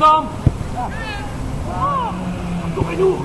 Sam! Kom toch in door!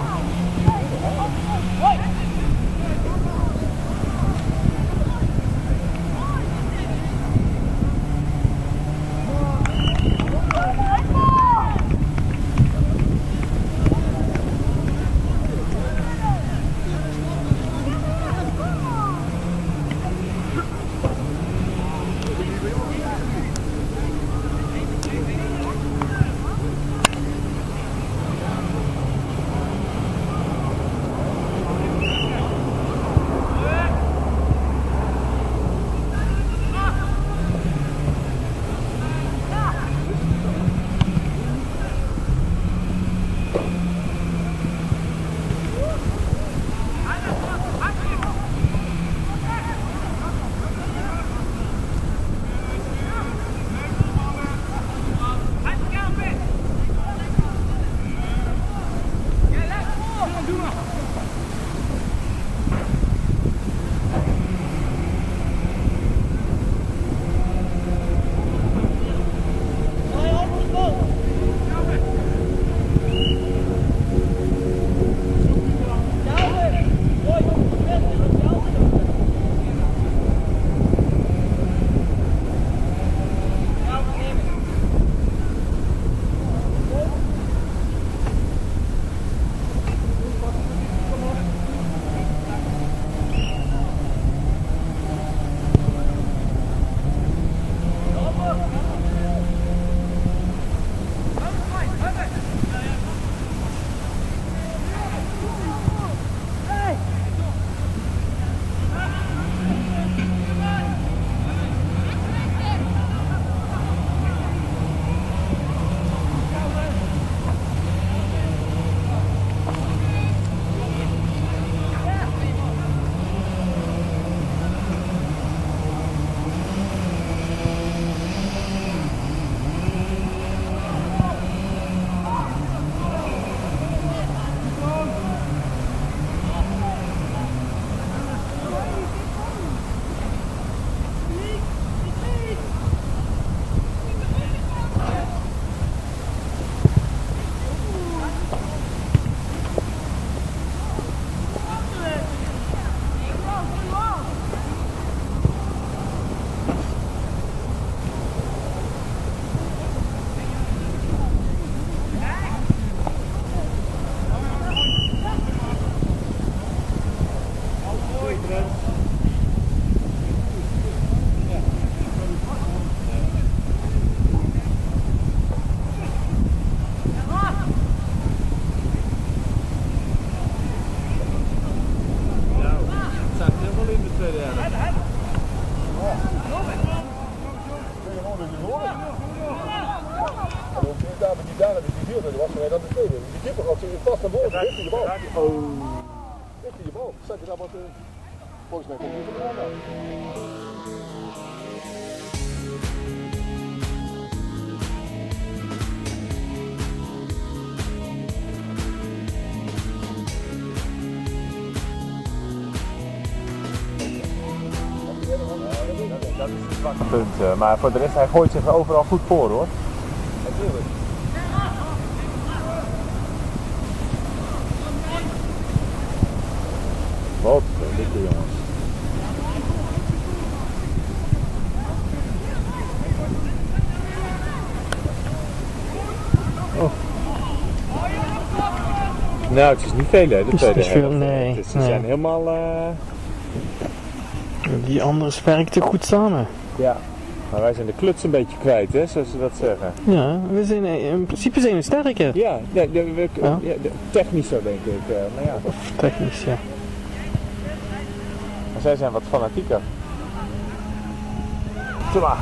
Dat is het zwakke punt, maar voor de rest, hij gooit zich overal goed voor hoor. Natuurlijk. Wat een dikke jongens. Oh. Nou, het is niet veel hè, de tweede helft. Nee. Ze zijn helemaal... Die anderen werkten goed samen. Ja, maar wij zijn de kluts een beetje kwijt, hè, zoals ze dat zeggen. Ja, we zijn in principe zijn we sterker. Ja, technisch zo denk ik. Maar ja. Technisch, ja. Maar zij zijn wat fanatieker. Tja.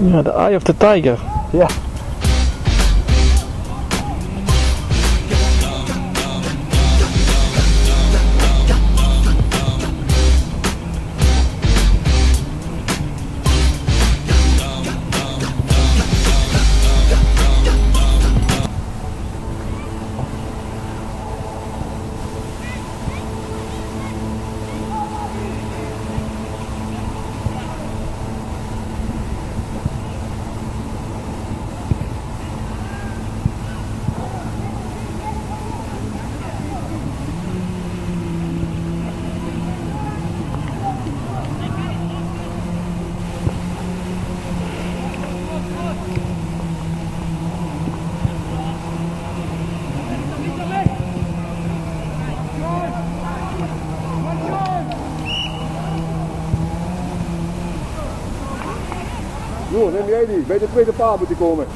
Ja, de Eye of the Tiger. Ja. Broer, neem jij die. Bij de tweede paal moet die komen.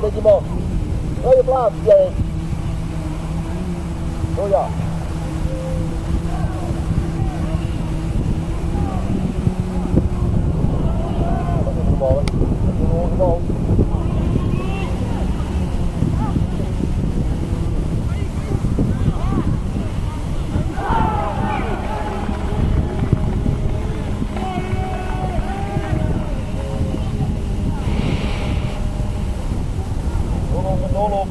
Met je man. Ga je plaats, jij. Oh ja.